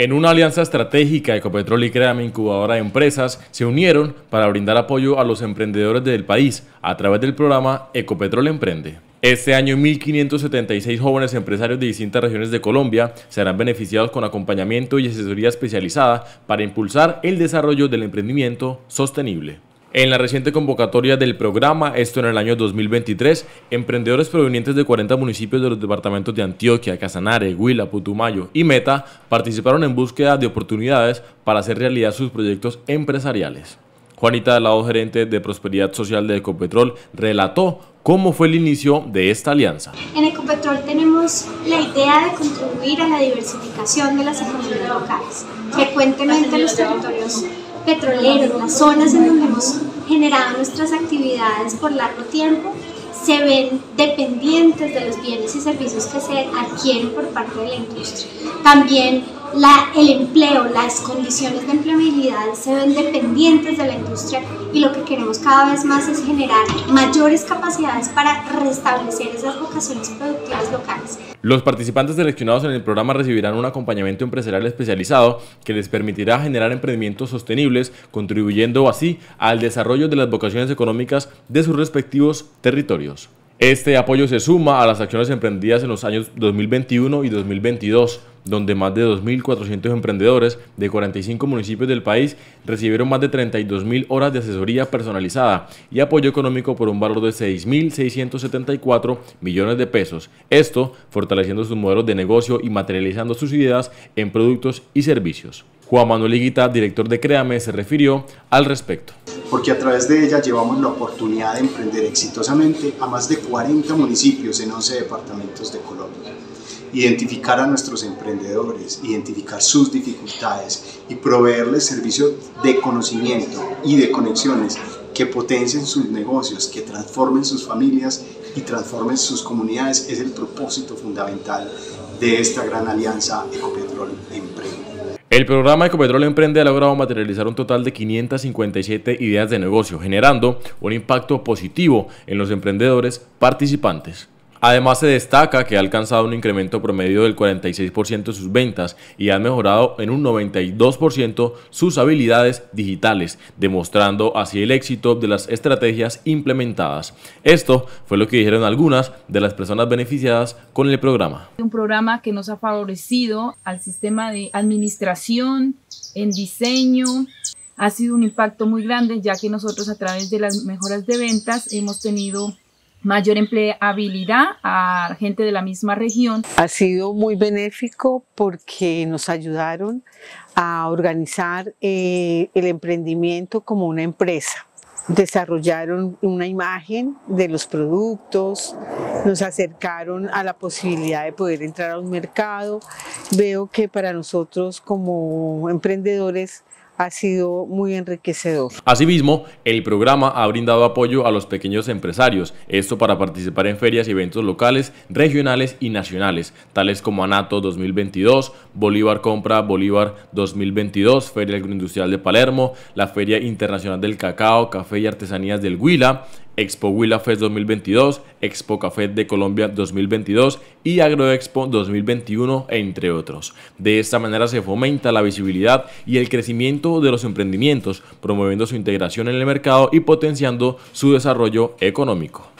En una alianza estratégica, Ecopetrol y Créame Incubadora de Empresas se unieron para brindar apoyo a los emprendedores del país a través del programa Ecopetrol Emprende. Este año, 1.576 jóvenes empresarios de distintas regiones de Colombia serán beneficiados con acompañamiento y asesoría especializada para impulsar el desarrollo del emprendimiento sostenible. En la reciente convocatoria del programa, esto en el año 2023, emprendedores provenientes de 40 municipios de los departamentos de Antioquia, Casanare, Huila, Putumayo y Meta participaron en búsqueda de oportunidades para hacer realidad sus proyectos empresariales. Juanita Delgado, gerente de Prosperidad Social de Ecopetrol, relató cómo fue el inicio de esta alianza. En Ecopetrol tenemos la idea de contribuir a la diversificación de las economías locales. Frecuentemente los territorios petroleros, las zonas en donde hemos generado nuestras actividades por largo tiempo, se ven dependientes de los bienes y servicios que se adquieren por parte de la industria. También el empleo, las condiciones de empleabilidad se ven dependientes de la industria, y lo que queremos cada vez más es generar mayores capacidades para restablecer esas vocaciones productivas locales. Los participantes seleccionados en el programa recibirán un acompañamiento empresarial especializado que les permitirá generar emprendimientos sostenibles, contribuyendo así al desarrollo de las vocaciones económicas de sus respectivos territorios. Este apoyo se suma a las acciones emprendidas en los años 2021 y 2022, donde más de 2.400 emprendedores de 45 municipios del país recibieron más de 32.000 horas de asesoría personalizada y apoyo económico por un valor de 6.674 millones de pesos. Esto fortaleciendo sus modelos de negocio y materializando sus ideas en productos y servicios. Juan Manuel Higuita, director de Créame, se refirió al respecto. Porque a través de ella llevamos la oportunidad de emprender exitosamente a más de 40 municipios en 11 departamentos de Colombia. Identificar a nuestros emprendedores, identificar sus dificultades y proveerles servicios de conocimiento y de conexiones que potencien sus negocios, que transformen sus familias y transformen sus comunidades es el propósito fundamental de esta gran alianza Ecopetrol Emprende. El programa Ecopetrol Emprende ha logrado materializar un total de 557 ideas de negocio, generando un impacto positivo en los emprendedores participantes. Además, se destaca que ha alcanzado un incremento promedio del 46% de sus ventas y han mejorado en un 92% sus habilidades digitales, demostrando así el éxito de las estrategias implementadas. Esto fue lo que dijeron algunas de las personas beneficiadas con el programa. Un programa que nos ha favorecido al sistema de administración, en diseño. Ha sido un impacto muy grande, ya que nosotros a través de las mejoras de ventas hemos tenido mayor empleabilidad a gente de la misma región. Ha sido muy benéfico porque nos ayudaron a organizar el emprendimiento como una empresa. Desarrollaron una imagen de los productos, nos acercaron a la posibilidad de poder entrar a un mercado. Veo que para nosotros como emprendedores ha sido muy enriquecedor. Asimismo, el programa ha brindado apoyo a los pequeños empresarios, esto para participar en ferias y eventos locales, regionales y nacionales, tales como Anato 2022, Bolívar Compra Bolívar 2022, Feria Agroindustrial de Palermo, la Feria Internacional del Cacao, Café y Artesanías del Huila, Expo Huila Fest 2022, Expo Café de Colombia 2022 y Agroexpo 2021, entre otros. De esta manera se fomenta la visibilidad y el crecimiento de los emprendimientos, promoviendo su integración en el mercado y potenciando su desarrollo económico.